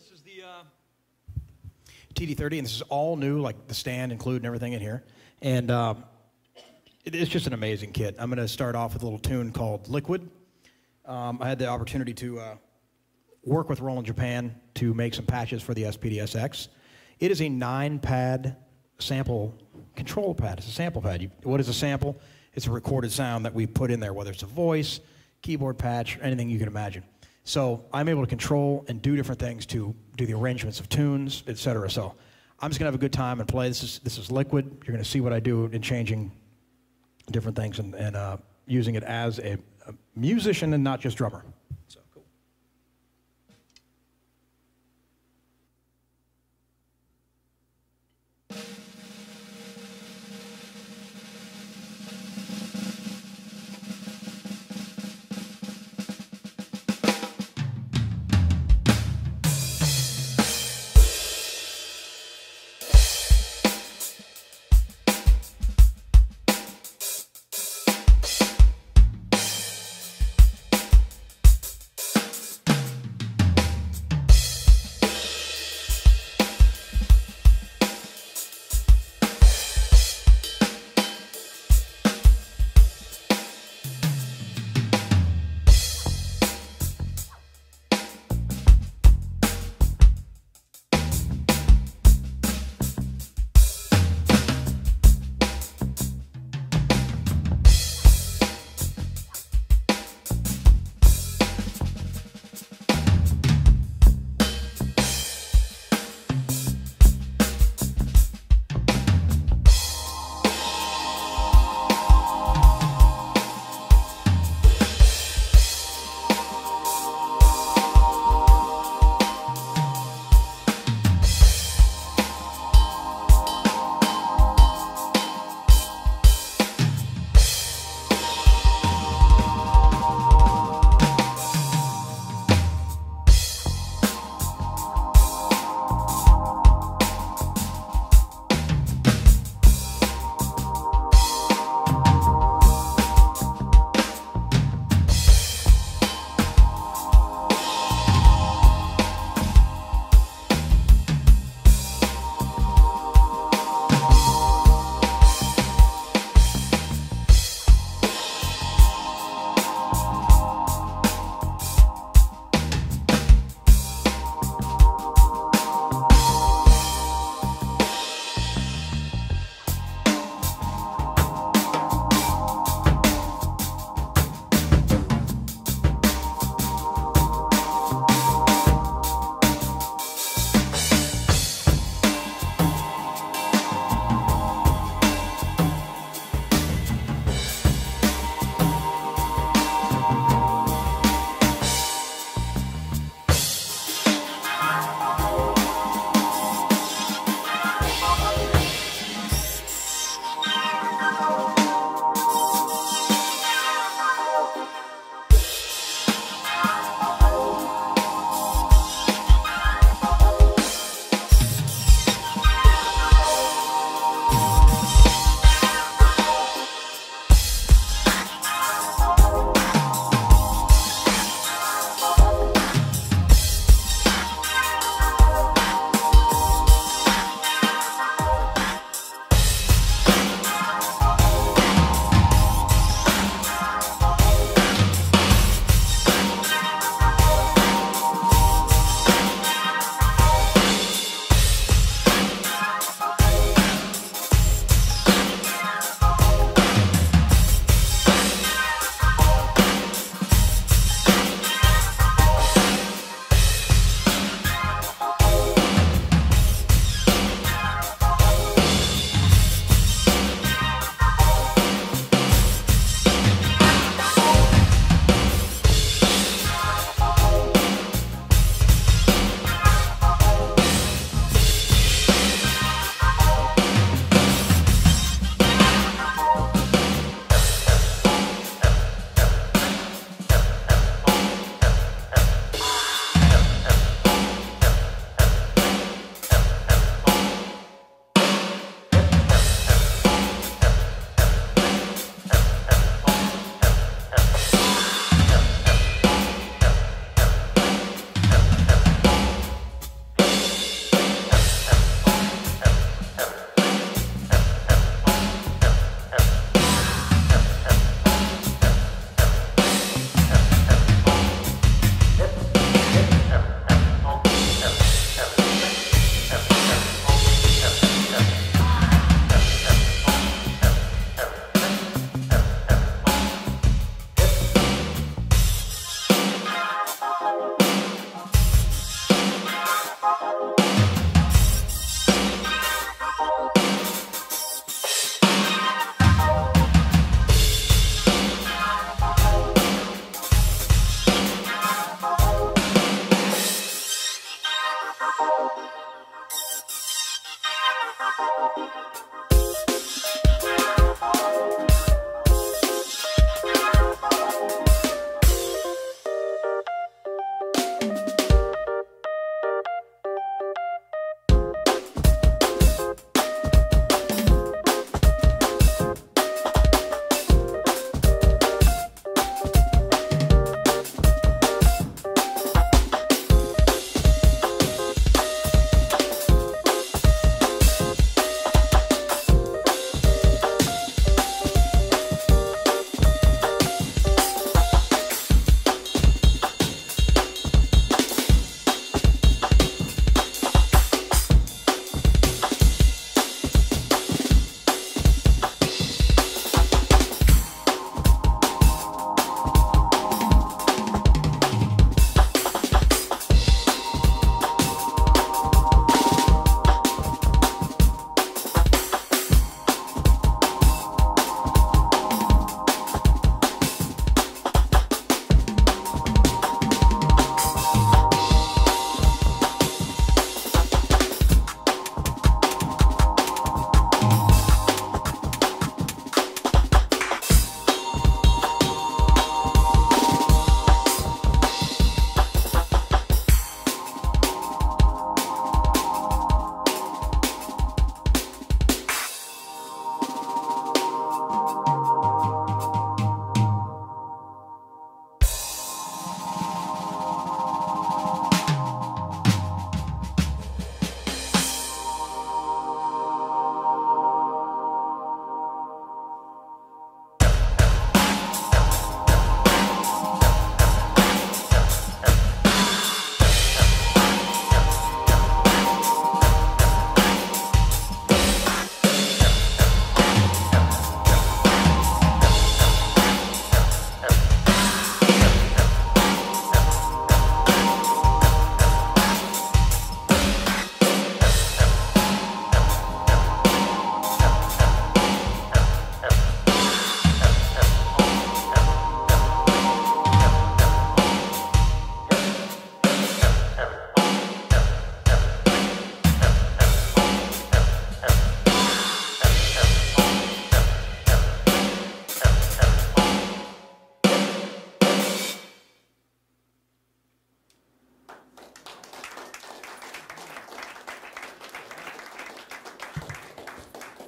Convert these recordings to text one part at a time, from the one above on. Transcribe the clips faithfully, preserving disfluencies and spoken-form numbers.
this is the uh, T D thirty, and this is all new, like the stand included and everything in here. And um, it, it's just an amazing kit. I'm going to start off with a little tune called Liquid. Um, I had the opportunity to uh, work with Roland Japan to make some patches for the S P D S X. It is a nine-pad sample control pad. It's a sample pad. You, what is a sample? It's a recorded sound that we put in there, whether it's a voice, keyboard patch, anything you can imagine. So I'm able to control and do different things to do the arrangements of tunes, et cetera. So I'm just going to have a good time and play. This is, this is Liquid. You're going to see what I do in changing different things and, and uh, using it as a, a musician and not just drummer.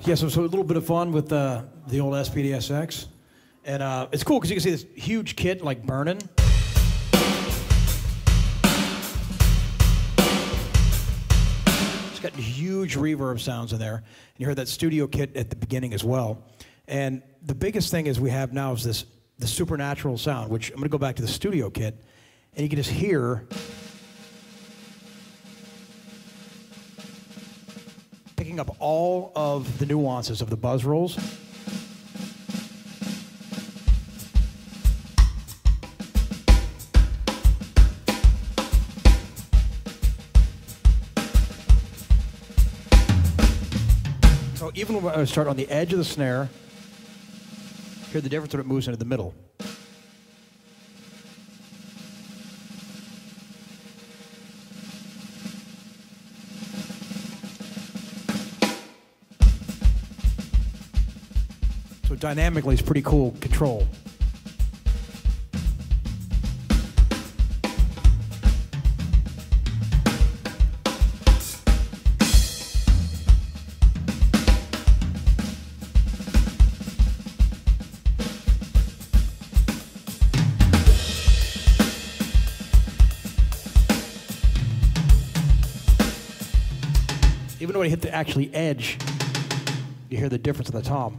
Yeah, so, so a little bit of fun with uh, the old S P D S X. And uh, it's cool because you can see this huge kit like burning. It's got huge reverb sounds in there. And you heard that studio kit at the beginning as well. And the biggest thing is we have now is this the supernatural sound, which I'm going to go back to the studio kit. And you can just hear picking up all of the nuances of the buzz rolls. So even when I start on the edge of the snare, hear the difference when it moves into the middle. So dynamically, it's pretty cool control. Even when I hit the actually edge, you hear the difference in the tom.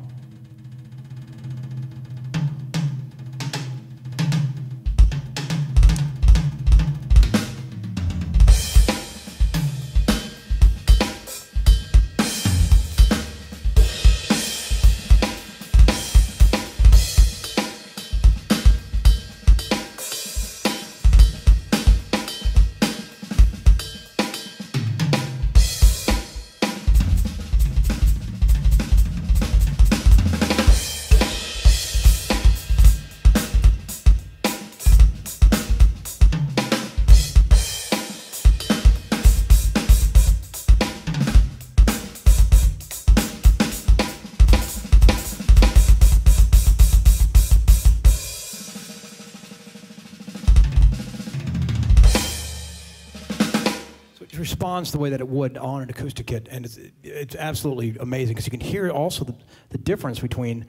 Responds the way that it would on an acoustic kit, and it's, it's absolutely amazing because you can hear also the, the difference between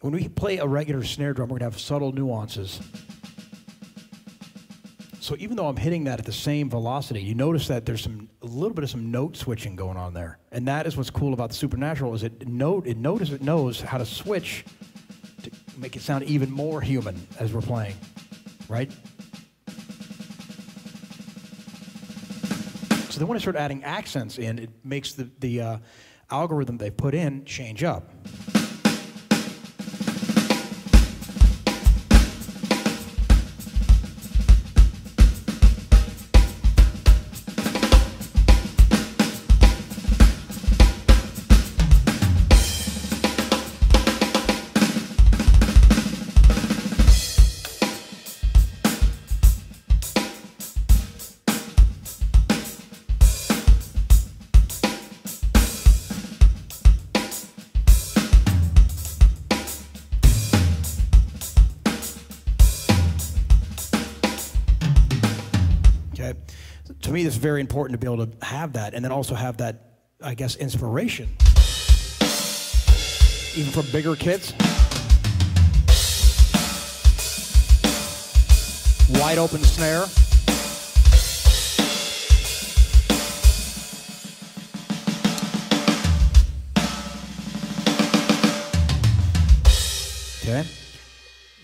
when we play a regular snare drum, we're going to have subtle nuances. So even though I'm hitting that at the same velocity, you notice that there's some a little bit of some note switching going on there, and that is what's cool about the Supernatural is it note it notice it knows how to switch to make it sound even more human as we're playing, right? So then when I start adding accents in, it makes the, the uh, algorithm they put in change up. To me, it's very important to be able to have that, and then also have that, I guess, inspiration, even from bigger kits. Wide open snare. Okay,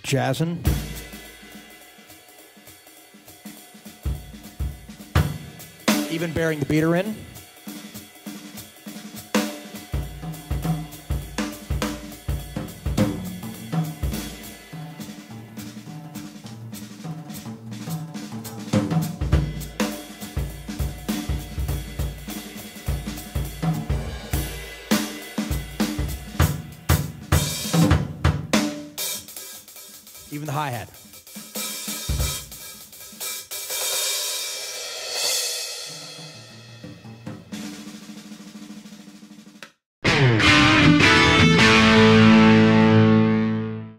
jazzin'. Even bearing the beater in. Even the hi-hat. Hmm.